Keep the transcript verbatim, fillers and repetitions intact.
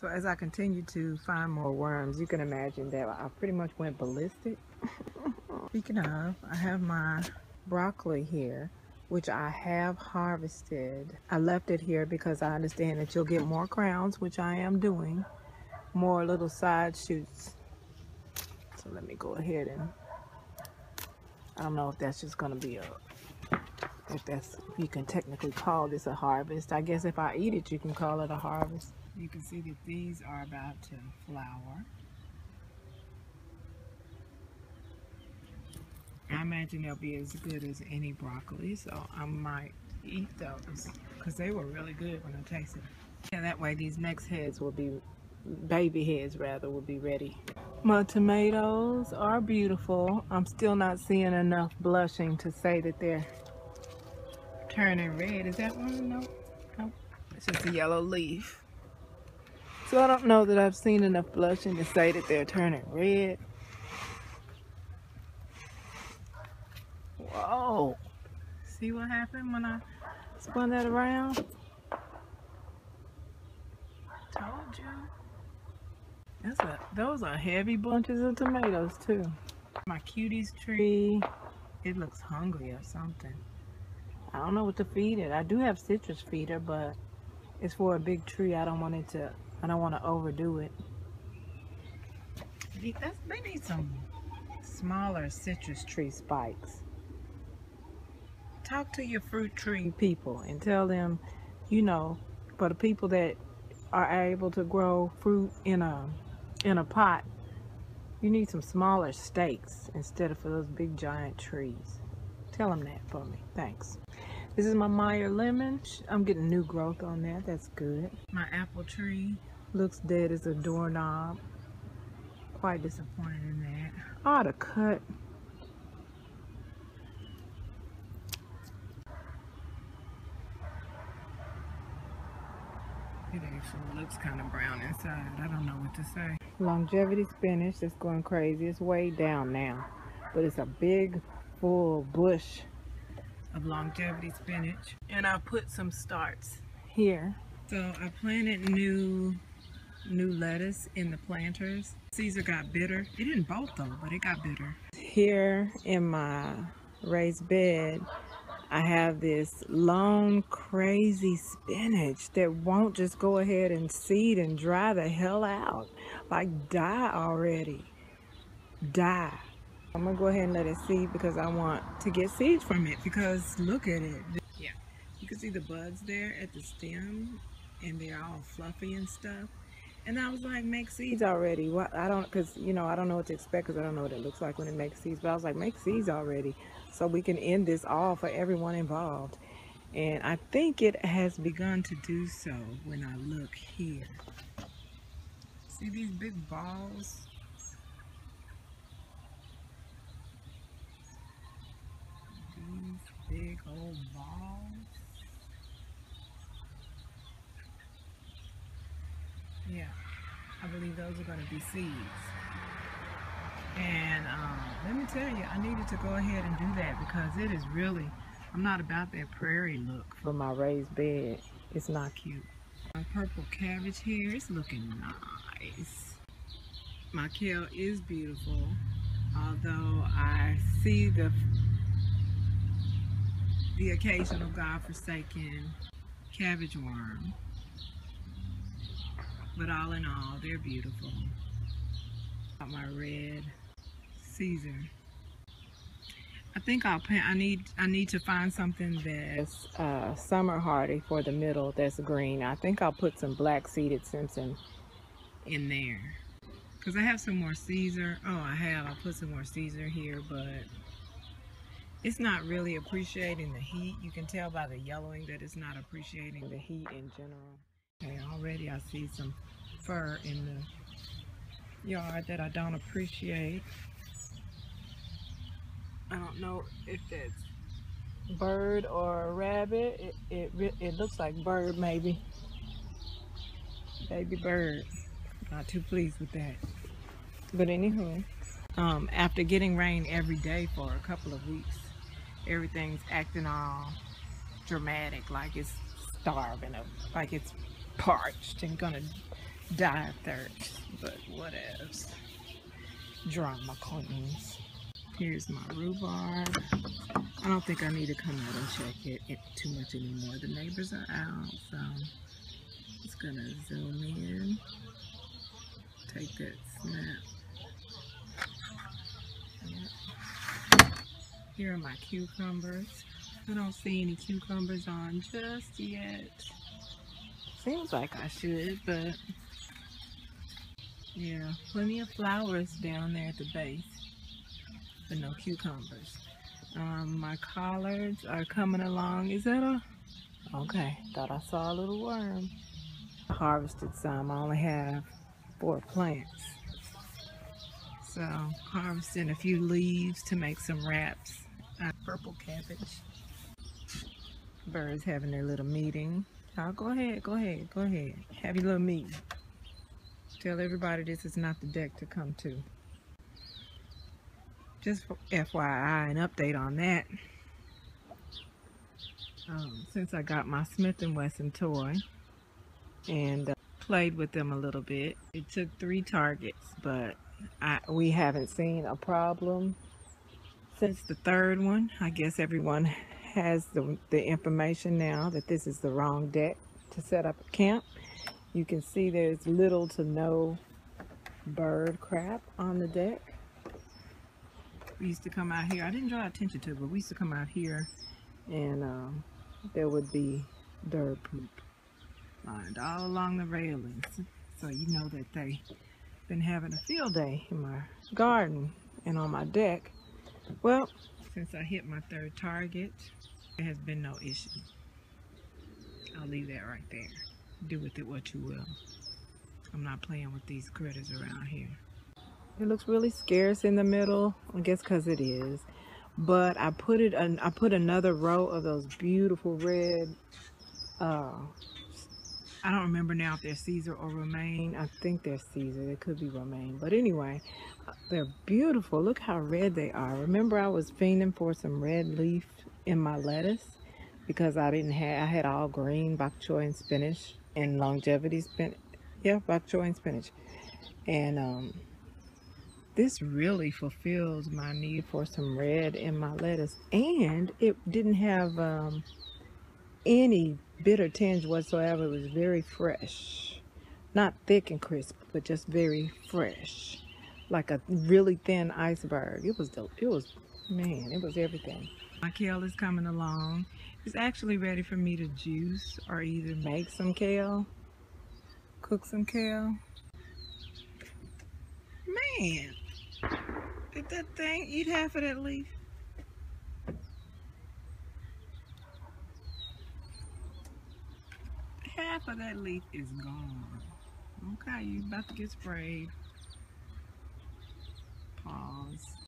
So as I continue to find more worms, you can imagine that I pretty much went ballistic. Speaking of, I have my broccoli here, which I have harvested. I left it here because I understand that you'll get more crowns, which I am doing, more little side shoots. So let me go ahead and, I don't know if that's just gonna be a, if that's, you can technically call this a harvest. I guess if I eat it, you can call it a harvest. You can see that these are about to flower. I imagine they'll be as good as any broccoli, so I might eat those because they were really good when I tasted them. Yeah, that way these next heads will be, baby heads rather, will be ready. My tomatoes are beautiful. I'm still not seeing enough blushing to say that they're turning red. Is that one? No, no. It's just a yellow leaf. So I don't know that I've seen enough blushing to say that they're turning red. Whoa! See what happened when I spun that around? Told you. That's a, those are heavy bunches of tomatoes too. My cuties tree, it looks hungry or something. I don't know what to feed it. I do have citrus feeder, but it's for a big tree. I don't want it to, I don't want to overdo it. That's, they need some smaller citrus tree spikes. Talk to your fruit tree people and tell them, you know, for the people that are able to grow fruit in a in a pot, you need some smaller stakes instead of for those big giant trees. Tell them that for me. Thanks. This is my Meyer lemon. I'm getting new growth on that. That's good. My apple tree looks dead as a doorknob. Quite disappointed in that. I ought to cut. It actually looks kind of brown inside. I don't know what to say. Longevity spinach that's going crazy. It's way down now, but it's a big full bush of longevity spinach. And I put some starts here. So I planted new new lettuce in the planters. Caesar got bitter. It didn't bolt though, but it got bitter. Here in my raised bed, I have this long, crazy spinach that won't just go ahead and seed and dry the hell out. Like, die already. Die. I'm gonna go ahead and let it seed because I want to get seeds from it because look at it. Yeah, you can see the buds there at the stem and they're all fluffy and stuff. And I was like, make seeds already. Well, I don't, because, you know, I don't know what to expect because I don't know what it looks like when it makes seeds. But I was like, make seeds already so we can end this all for everyone involved. And I think it has begun to do so when I look here. See these big balls? These big old balls. Yeah, I believe those are going to be seeds. And um, let me tell you, I needed to go ahead and do that because it is really, I'm not about that prairie look for my raised bed. It's not cute. My purple cabbage here is looking nice. My kale is beautiful, although I see the, the occasional godforsaken cabbage worm. But all in all, they're beautiful. Got my red Caesar. I think I'll plant. I need. I need to find something that's uh, summer hardy for the middle. That's green. I think I'll put some black seeded Simpson in there because I have some more Caesar. Oh, I have. I put some more Caesar here, but it's not really appreciating the heat. You can tell by the yellowing that it's not appreciating the heat in general. Okay, already I see some fur in the yard that I don't appreciate. I don't know if that's bird or a rabbit. It, it, it looks like bird, maybe. Baby bird. Not too pleased with that. But anywho, um, after getting rain every day for a couple of weeks, everything's acting all dramatic, like it's starving, like it's parched and gonna die of thirst, but whatevs. Drama queens. Here's my rhubarb. I don't think I need to come out and check it, it too much anymore. The neighbors are out, so I'm just gonna zoom in. Take that snap. Yep. Here are my cucumbers. I don't see any cucumbers on just yet. Seems like I should, but yeah, plenty of flowers down there at the base, but no cucumbers. Um, my collards are coming along. Is that a, okay, thought I saw a little worm. I harvested some, I only have four plants. So, harvesting a few leaves to make some wraps. Uh, purple cabbage. Birds having their little meeting. Oh, go ahead, go ahead, go ahead. Have your little meeting. Tell everybody this is not the deck to come to. Just for F Y I, an update on that. Um, since I got my Smith and Wesson toy and uh, played with them a little bit, it took three targets, but I, we haven't seen a problem since the third one. I guess everyone has the, the information now that this is the wrong deck to set up a camp. You can see there's little to no bird crap on the deck. We used to come out here, I didn't draw attention to it, but we used to come out here and um, there would be bird poop lined all along the railings. So you know that they've been having a field day in my garden and on my deck. Well, since I hit my third target, there has been no issue. I'll leave that right there. Do with it what you will. I'm not playing with these critters around here. It looks really scarce in the middle, I guess because it is. But I put it, an, I put another row of those beautiful red. Uh, I don't remember now if they're Caesar or romaine. I think they're Caesar. They could be romaine. But anyway, they're beautiful. Look how red they are. Remember, I was fiending for some red leaf in my lettuce because I didn't have. I had all green bok choy and spinach. And longevity spinach, yeah, bok choy and spinach. And um, this really fulfills my need for some red in my lettuce. And it didn't have um, any bitter tinge whatsoever. It was very fresh. Not thick and crisp, but just very fresh. Like a really thin iceberg. It was dope. It was, man, it was everything. My kale is coming along. It's actually ready for me to juice or either make some kale, cook some kale. Man, did that thing eat half of that leaf? Half of that leaf is gone. Okay, you about to get sprayed. Pause.